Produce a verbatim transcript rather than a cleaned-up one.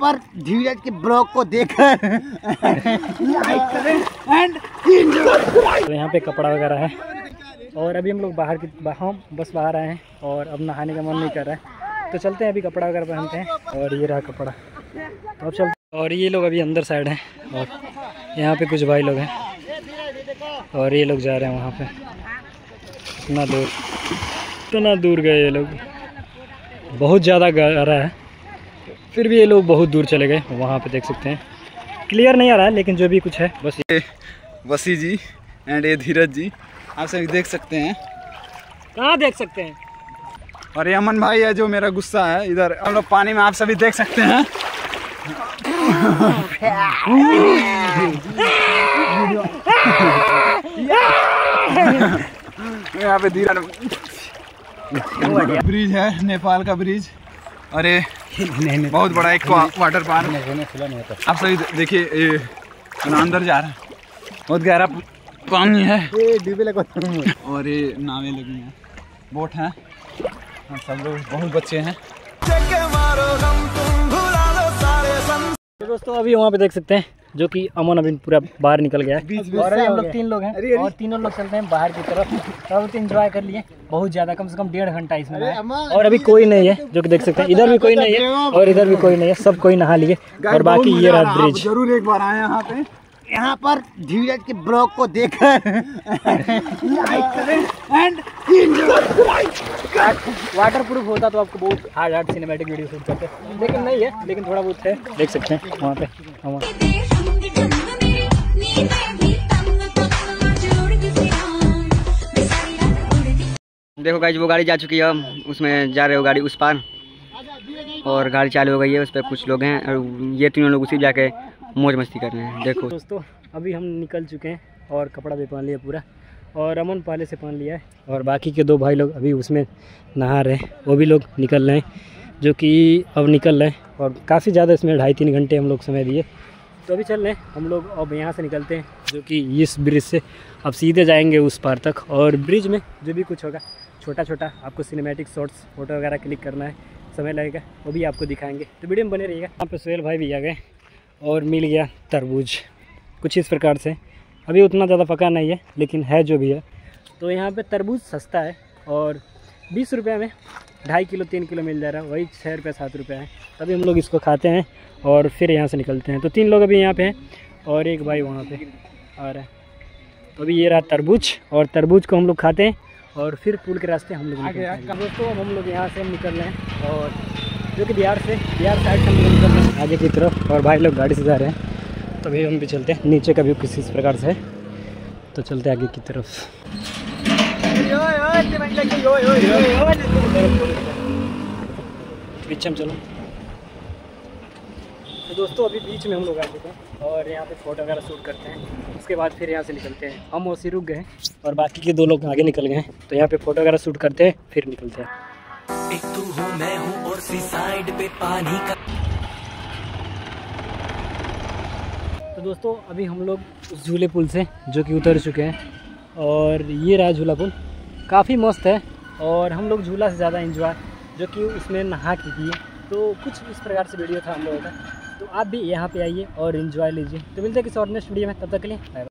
पर धीरज के ब्लॉग को देखकर लाइक करें एंड तो यहाँ पे कपड़ा वगैरह है और अभी हम लोग बाहर की हम बस बाहर आए हैं और अब नहाने का मन नहीं कर रहा है, तो चलते हैं अभी कपड़ा वगैरह पहनते हैं। और ये रहा कपड़ा, तो अब चलते। और ये लोग अभी अंदर साइड हैं और यहाँ पे कुछ भाई लोग हैं और ये लोग जा रहे हैं वहाँ पे। ना दूर तो ना दूर गए ये लोग, बहुत ज़्यादा गहरा है, फिर भी ये लोग बहुत दूर चले गए। वहाँ पे देख सकते हैं, क्लियर नहीं आ रहा है लेकिन जो भी कुछ है बस। ये वसी जी एंड ये धीरज जी, आप सभी देख सकते हैं। कहाँ देख सकते हैं? और ये अमन भाई है जो मेरा गुस्सा है। इधर हम लोग पानी में, आप सभी देख सकते हैं। यहाँ पे धीरज ब्रिज है, नेपाल का ब्रिज। अरे बहुत बड़ा एक वाटर पार्क, आप सभी देखिए। अंदर जा रहा है, बहुत गहरा पानी है और ये नावें लगी हैं, बोट है। हम सब लोग बहुत बच्चे हैं। तो दोस्तों अभी वहाँ पे देख सकते हैं जो कि अमन अभी पूरा बाहर निकल गया है। और हम लोग तीन लोग हैं और तीनों लोग चलते हैं बाहर की तरफ। और इंजॉय कर लिए बहुत ज़्यादा, कम से कम डेढ़ घंटा इसमें। और अभी कोई नहीं है, जो कि देख सकते हैं। इधर भी कोई नहीं है और इधर भी कोई नहीं है, सब कोई नहा लिए। और बाकी ये रहा ब्रिज। जरूर एक बार आए यहाँ पे, यहाँ पर धीरज के ब्लॉग को देखकर लाइक करें एंड वाटर प्रूफ होता तो आपको बहुत hard hard cinematic video shoot करते, लेकिन नहीं है, लेकिन थोड़ा बहुत है, देख सकते हैं वहाँ पे। देखो गाइस, वो गाड़ी जा चुकी है, उसमें जा रहे हो गाड़ी उस पार, और गाड़ी चालू हो गई है, उस पर कुछ लोग हैं और ये तीनों लोग उसी जाके मौज मस्ती कर रहे हैं। देखो दोस्तों अभी हम निकल चुके हैं और कपड़ा भी पहन लिया पूरा, और अमन पहले से पहन लिया है। और बाकी के दो भाई लोग अभी उसमें नहा रहे हैं, वो भी लोग निकल रहे हैं, जो कि अब निकल रहे हैं। और काफ़ी ज़्यादा इसमें ढाई तीन घंटे हम लोग समय दिए, तो अभी चल रहे हैं हम लोग। अब यहाँ से निकलते हैं जो कि इस ब्रिज से अब सीधे जाएंगे उस पार तक। और ब्रिज में जो भी कुछ होगा छोटा छोटा आपको सिनेमैटिक शॉट्स, फोटो वगैरह क्लिक करना है, समय लगेगा, वो भी आपको दिखाएंगे, तो वीडियो में बने रहिएगा। यहाँ पे सुहेल भाई भी आ गए और मिल गया तरबूज कुछ इस प्रकार से। अभी उतना ज़्यादा पका नहीं है लेकिन है जो भी है। तो यहाँ पे तरबूज सस्ता है और बीस रुपये में ढाई किलो तीन किलो मिल जा रहा है, वही छः रुपये सात रुपये है। तभी हम लोग इसको खाते हैं और फिर यहाँ से निकलते हैं। तो तीन लोग अभी यहाँ पे हैं और एक भाई वहाँ पे आ रहा है। तो अभी ये रहा तरबूज और तरबूज को हम लोग खाते हैं और फिर पुल के रास्ते हम लोग निकलते हैं। दोस्तों अब हम लोग यहाँ से निकल रहे हैं और जो कि बिहार से बिहार साइड से हम लोग निकल रहे हैं आगे की तरफ। और भाई लोग गाड़ी से जा रहे हैं, तो भी हम भी चलते हैं। नीचे का भी किसी इस प्रकार से, तो चलते हैं आगे की तरफ। बीच में चलो। तो दोस्तों अभी बीच में हम लोग आ चुके हैं और यहाँ पे फोटो वगैरह शूट करते हैं, उसके बाद फिर यहाँ से निकलते हैं। हम वैसे रुक गए और बाकी के दो लोग आगे निकल गए, तो यहाँ पे फोटो वगैरह शूट करते हैं फिर निकलते हैं। एक तू हूं, मैं हूं और सी साइड पे पानी का। तो दोस्तों अभी हम लोग उस झूले पुल से जो कि उतर चुके हैं और ये रहा झूला पुल, काफ़ी मस्त है। और हम लोग झूला से ज़्यादा एंजॉय जो कि उसमें नहा के किए, तो कुछ इस प्रकार से वीडियो था हम लोगों का। तो आप भी यहाँ पे आइए और एंजॉय लीजिए। तो मिलते हैं किसी और नेक्स्ट वीडियो में, तब तक के लिए बाय।